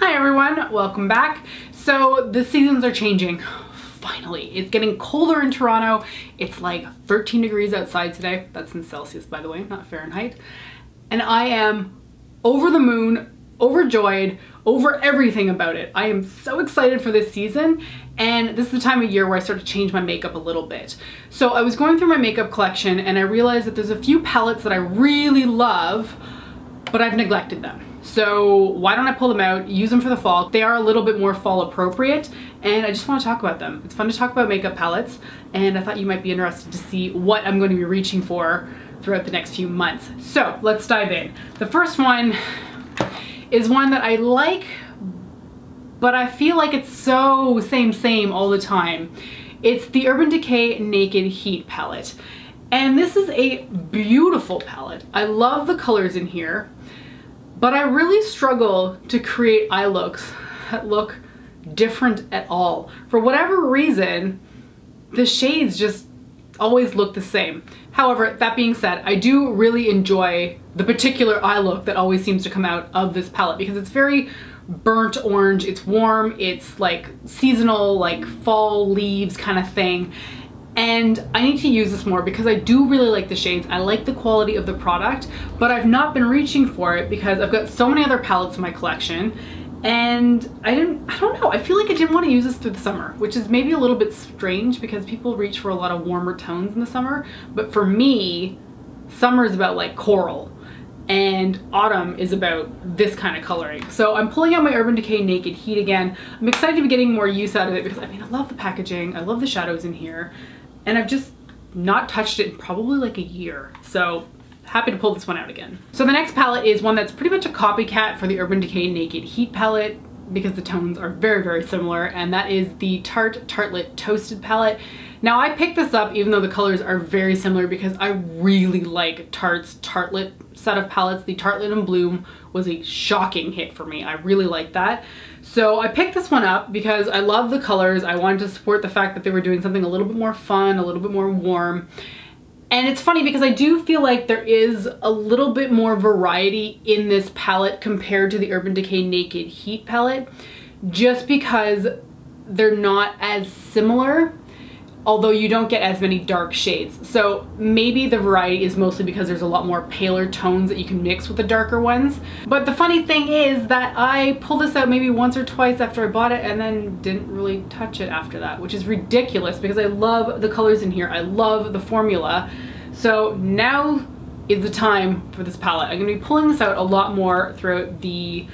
Hi everyone, welcome back. So the seasons are changing, finally. It's getting colder in Toronto. It's like 13 degrees outside today. That's in Celsius, by the way, not Fahrenheit. And I am over the moon, overjoyed, over everything about it. I am so excited for this season, and this is the time of year where I start to change my makeup a little bit. So I was going through my makeup collection and I realized that there's a few palettes that I really love, but I've neglected them. So why don't I pull them out, use them for the fall. They are a little bit more fall appropriate and I just want to talk about them. It's fun to talk about makeup palettes and I thought you might be interested to see what I'm going to be reaching for throughout the next few months. So let's dive in. The first one is one that I like, but I feel like it's so same all the time. It's the Urban Decay Naked Heat palette. And this is a beautiful palette. I love the colors in here, but I really struggle to create eye looks that look different at all. For whatever reason, the shades just always look the same. However, that being said, I do really enjoy the particular eye look that always seems to come out of this palette because it's very burnt orange, it's warm, it's like seasonal, like fall leaves kind of thing. And I need to use this more because I do really like the shades. I like the quality of the product, but I've not been reaching for it because I've got so many other palettes in my collection and I don't know, I feel like I didn't want to use this through the summer, which is maybe a little bit strange because people reach for a lot of warmer tones in the summer. But for me, summer is about like coral and autumn is about this kind of coloring. So I'm pulling out my Urban Decay Naked Heat again. I'm excited to be getting more use out of it because I mean, I love the packaging, I love the shadows in here. And I've just not touched it in probably like a year. So happy to pull this one out again. So the next palette is one that's pretty much a copycat for the Urban Decay Naked Heat palette because the tones are very similar, and that is the Tarte Tartelette Toasted palette. Now I picked this up even though the colors are very similar because I really like Tarte's Tartelette set of palettes. The Tartelette in Bloom was a shocking hit for me. I really like that. So I picked this one up because I love the colors. I wanted to support the fact that they were doing something a little bit more fun, a little bit more warm. And it's funny because I do feel like there is a little bit more variety in this palette compared to the Urban Decay Naked Heat palette, just because they're not as similar, although you don't get as many dark shades. So maybe the variety is mostly because there's a lot more paler tones that you can mix with the darker ones. But the funny thing is that I pulled this out maybe once or twice after I bought it and then didn't really touch it after that, which is ridiculous because I love the colors in here. I love the formula. So now is the time for this palette. I'm gonna be pulling this out a lot more throughout the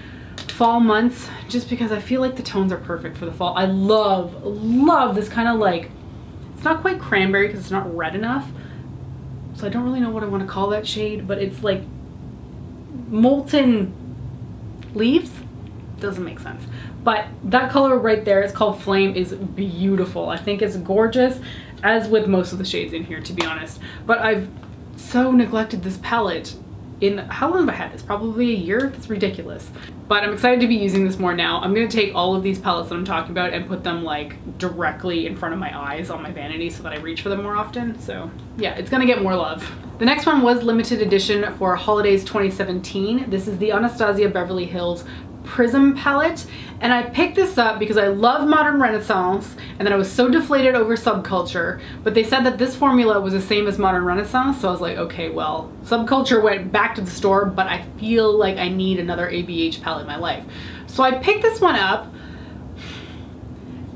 fall months, just because I feel like the tones are perfect for the fall. I love this kind of like, it's not quite cranberry because it's not red enough, so I don't really know what I want to call that shade, but it's like molten leaves? Doesn't make sense. But that color right there, it's called Flame, is beautiful. I think it's gorgeous, as with most of the shades in here, to be honest. But I've so neglected this palette. In how long have I had this? Probably a year? That's ridiculous. But I'm excited to be using this more now. I'm gonna take all of these palettes that I'm talking about and put them like directly in front of my eyes on my vanity so that I reach for them more often. So yeah, it's gonna get more love. The next one was limited edition for holidays 2017. This is the Anastasia Beverly Hills Prism palette, and I picked this up because I love Modern Renaissance and then I was so deflated over Subculture, but they said that this formula was the same as Modern Renaissance, so I was like, okay, well, Subculture went back to the store, but I feel like I need another ABH palette in my life. So I picked this one up,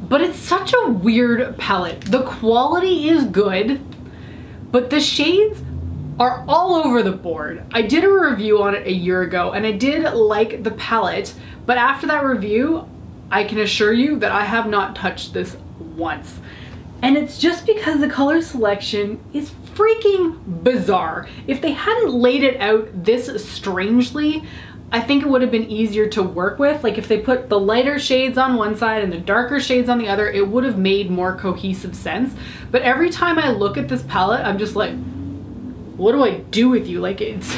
but it's such a weird palette. The quality is good, but the shades are all over the board. I did a review on it a year ago and I did like the palette, but after that review, I can assure you that I have not touched this once. And it's just because the color selection is freaking bizarre. If they hadn't laid it out this strangely, I think it would have been easier to work with. Like if they put the lighter shades on one side and the darker shades on the other, it would have made more cohesive sense. But every time I look at this palette, I'm just like, what do I do with you? Like it's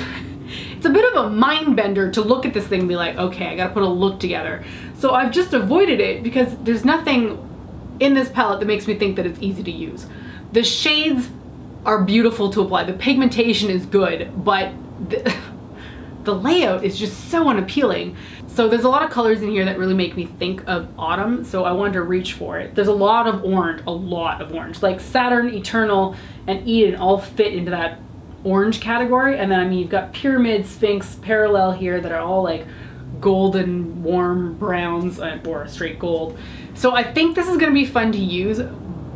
a bit of a mind bender to look at this thing and be like, okay, I gotta put a look together. So I've just avoided it because there's nothing in this palette that makes me think that it's easy to use. The shades are beautiful to apply. The pigmentation is good, but the layout is just so unappealing. So there's a lot of colors in here that really make me think of autumn, so I wanted to reach for it. There's a lot of orange, like Saturn, Eternal, and Eden all fit into that orange category. And then, I mean, you've got Pyramid, Sphinx, Parallel here that are all like golden warm browns or straight gold. So I think this is going to be fun to use,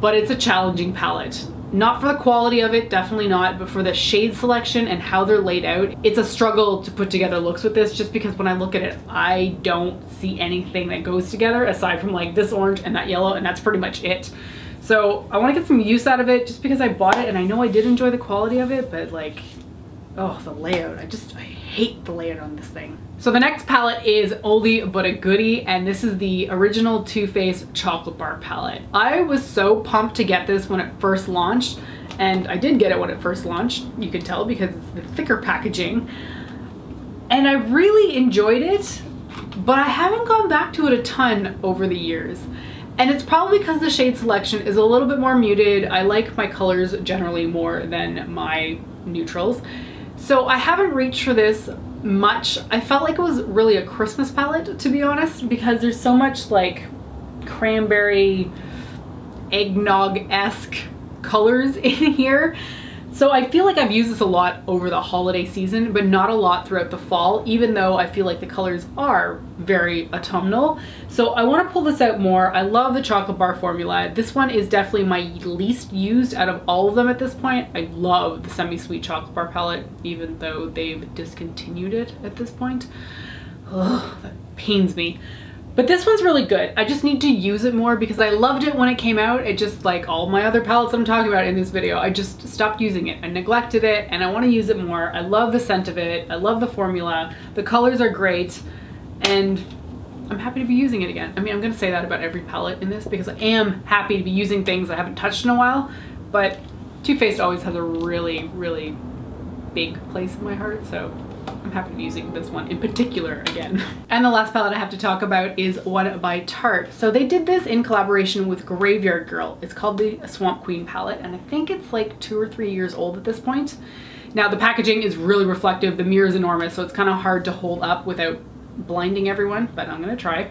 but it's a challenging palette. Not for the quality of it, definitely not, but for the shade selection and how they're laid out, it's a struggle to put together looks with this, just because when I look at it, I don't see anything that goes together aside from like this orange and that yellow, and that's pretty much it. So I want to get some use out of it just because I bought it and I know I did enjoy the quality of it, but like, oh, the layout. I hate the layout on this thing. So the next palette is Oldie But A Goodie, and this is the original Too Faced Chocolate Bar Palette. I was so pumped to get this when it first launched, and I did get it when it first launched. You can tell because it's the thicker packaging. And I really enjoyed it, but I haven't gone back to it a ton over the years. And it's probably because the shade selection is a little bit more muted. I like my colors generally more than my neutrals. So I haven't reached for this much. I felt like it was really a Christmas palette, to be honest, because there's so much like cranberry, eggnog-esque colors in here. So I feel like I've used this a lot over the holiday season, but not a lot throughout the fall, even though I feel like the colors are very autumnal. So I want to pull this out more. I love the chocolate bar formula. This one is definitely my least used out of all of them at this point. I love the Semi-Sweet Chocolate Bar Palette, even though they've discontinued it at this point. Ugh, that pains me. But this one's really good. I just need to use it more because I loved it when it came out. It just, like all my other palettes I'm talking about in this video, I just stopped using it. I neglected it and I want to use it more. I love the scent of it. I love the formula. The colors are great. And I'm happy to be using it again. I mean, I'm going to say that about every palette in this because I am happy to be using things I haven't touched in a while. But Too Faced always has a really, really big place in my heart. So I'm happy to be using this one in particular again. And the last palette I have to talk about is one by Tarte. So they did this in collaboration with Graveyard Girl. It's called the Swamp Queen palette, and I think it's like 2 or 3 years old at this point. Now the packaging is really reflective. The mirror is enormous, so it's kind of hard to hold up without blinding everyone, but I'm gonna try.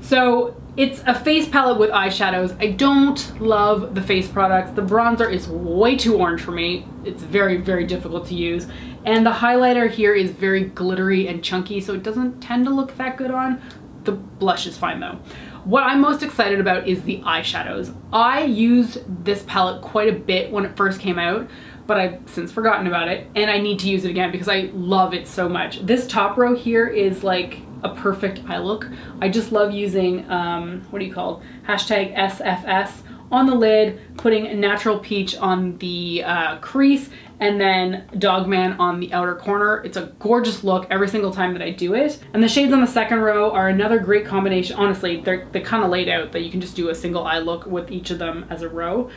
So it's a face palette with eyeshadows. I don't love the face products. The bronzer is way too orange for me. It's very, very difficult to use. And the highlighter here is very glittery and chunky, so it doesn't tend to look that good on. The blush is fine though. What I'm most excited about is the eyeshadows. I used this palette quite a bit when it first came out, but I've since forgotten about it, and I need to use it again because I love it so much. This top row here is like a perfect eye look. I just love using, what do you call it? Hashtag SFS on the lid, putting Natural Peach on the crease, and then Dogman on the outer corner. It's a gorgeous look every single time that I do it. And the shades on the second row are another great combination. Honestly, they're kind of laid out that you can just do a single eye look with each of them as a row.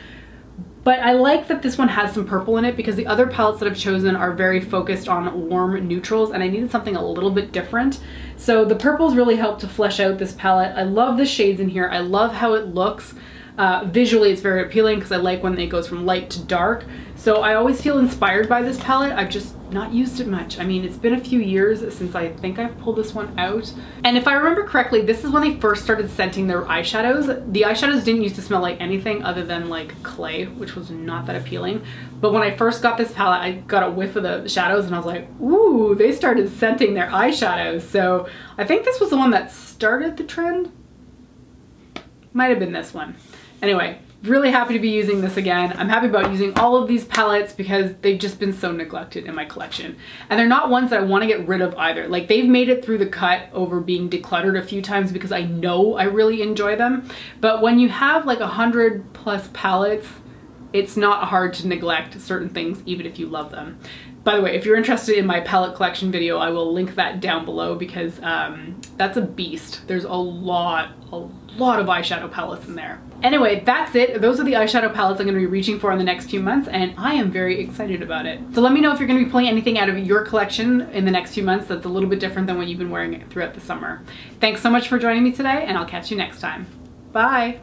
But I like that this one has some purple in it because the other palettes that I've chosen are very focused on warm neutrals, and I needed something a little bit different. So the purples really help to flesh out this palette. I love the shades in here. I love how it looks. Visually it's very appealing because I like when it goes from light to dark. So I always feel inspired by this palette. I've just not used it much. I mean, it's been a few years since I think I've pulled this one out. And if I remember correctly, this is when they first started scenting their eyeshadows. The eyeshadows didn't used to smell like anything other than like clay, which was not that appealing. But when I first got this palette, I got a whiff of the shadows and I was like, ooh, they started scenting their eyeshadows. So I think this was the one that started the trend. Might have been this one. Anyway, really happy to be using this again. I'm happy about using all of these palettes because they've just been so neglected in my collection. And they're not ones that I want to get rid of either. Like, they've made it through the cut over being decluttered a few times because I know I really enjoy them. But when you have like 100+ palettes, it's not hard to neglect certain things even if you love them. By the way, if you're interested in my palette collection video, I will link that down below because that's a beast. There's a lot of eyeshadow palettes in there. Anyway, that's it. Those are the eyeshadow palettes I'm going to be reaching for in the next few months, and I am very excited about it. So let me know if you're going to be pulling anything out of your collection in the next few months that's a little bit different than what you've been wearing throughout the summer. Thanks so much for joining me today, and I'll catch you next time. Bye!